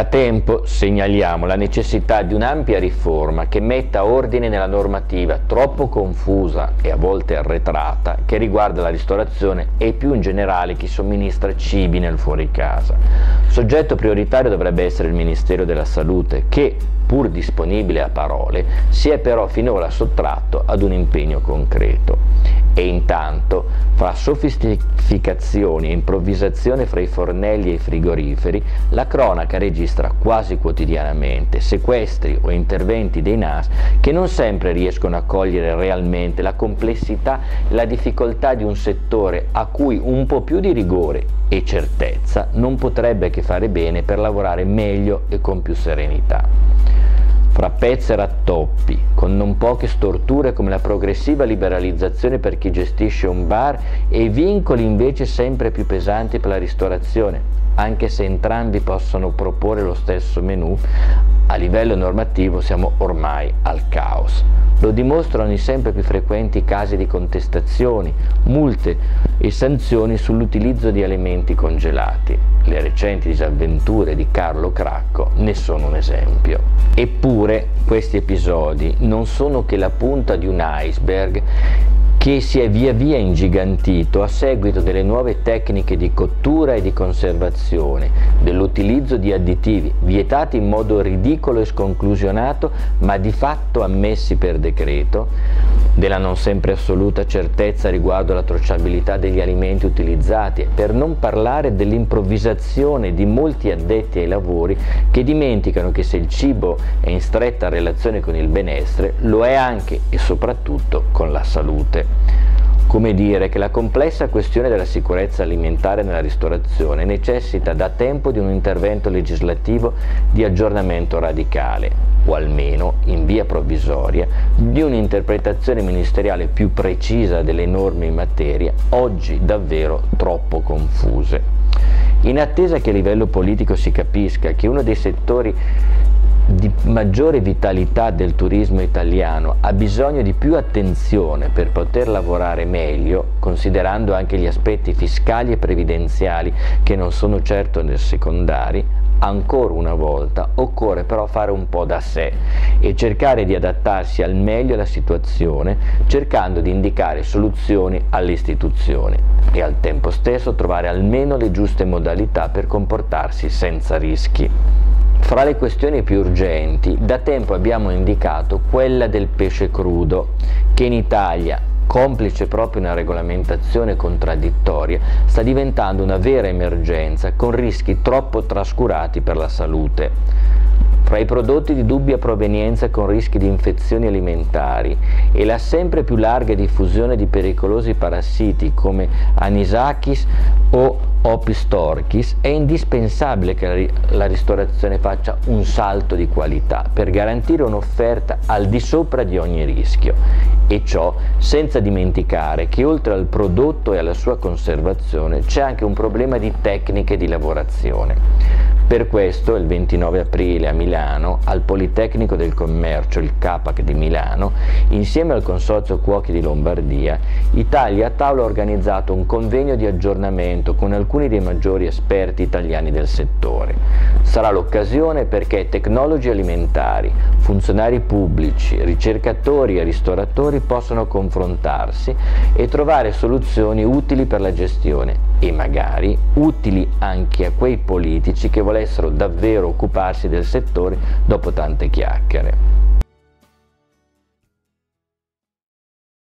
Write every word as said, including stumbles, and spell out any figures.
Da tempo segnaliamo la necessità di un'ampia riforma che metta ordine nella normativa troppo confusa e a volte arretrata che riguarda la ristorazione e più in generale chi somministra cibi nel fuori casa. Soggetto prioritario dovrebbe essere il Ministero della Salute che, pur disponibile a parole, si è però finora sottratto ad un impegno concreto. E intanto, fra sofisticazioni e improvvisazione fra i fornelli e i frigoriferi, la cronaca registra quasi quotidianamente sequestri o interventi dei N A S che non sempre riescono a cogliere realmente la complessità e la difficoltà di un settore a cui un po' più di rigore e certezza non potrebbe che fare bene per lavorare meglio e con più serenità. Fra pezzi e rattoppi, con non poche storture come la progressiva liberalizzazione per chi gestisce un bar e vincoli invece sempre più pesanti per la ristorazione, anche se entrambi possono proporre lo stesso menù, a livello normativo siamo ormai al caos. Lo dimostrano i sempre più frequenti casi di contestazioni, multe e sanzioni sull'utilizzo di alimenti congelati. Le recenti disavventure di Carlo Cracco ne sono un esempio. Eppure questi episodi non sono che la punta di un iceberg che si è via via ingigantito a seguito delle nuove tecniche di cottura e di conservazione, dell'utilizzo di additivi vietati in modo ridicolo e sconclusionato ma di fatto ammessi per decreto, della non sempre assoluta certezza riguardo alla tracciabilità degli alimenti utilizzati, per non parlare dell'improvvisazione di molti addetti ai lavori che dimenticano che se il cibo è in stretta relazione con il benessere, lo è anche e soprattutto con la salute. Come dire che la complessa questione della sicurezza alimentare nella ristorazione necessita da tempo di un intervento legislativo di aggiornamento radicale, o almeno, in via provvisoria, di un'interpretazione ministeriale più precisa delle norme in materia, oggi davvero troppo confuse. In attesa che a livello politico si capisca che uno dei settori di maggiore vitalità del turismo italiano ha bisogno di più attenzione per poter lavorare meglio, considerando anche gli aspetti fiscali e previdenziali che non sono certo secondari, ancora una volta occorre però fare un po' da sé e cercare di adattarsi al meglio alla situazione, cercando di indicare soluzioni alle istituzioni e al tempo stesso trovare almeno le giuste modalità per comportarsi senza rischi. Fra le questioni più urgenti, da tempo abbiamo indicato quella del pesce crudo, che in Italia, complice proprio una regolamentazione contraddittoria, sta diventando una vera emergenza con rischi troppo trascurati per la salute. Fra i prodotti di dubbia provenienza con rischi di infezioni alimentari e la sempre più larga diffusione di pericolosi parassiti come Anisakis o Opistorchis, è indispensabile che la ristorazione faccia un salto di qualità per garantire un'offerta al di sopra di ogni rischio, e ciò senza dimenticare che oltre al prodotto e alla sua conservazione c'è anche un problema di tecniche di lavorazione. Per questo il ventinove aprile a Milano, al Politecnico del Commercio, il CAPAC di Milano, insieme al Consorzio Cuochi di Lombardia, Italia a Tavola ha organizzato un convegno di aggiornamento con alcuni dei maggiori esperti italiani del settore. Sarà l'occasione perché tecnologi alimentari, funzionari pubblici, ricercatori e ristoratori possono confrontarsi e trovare soluzioni utili per la gestione e magari utili anche a quei politici che volessero davvero occuparsi del settore dopo tante chiacchiere.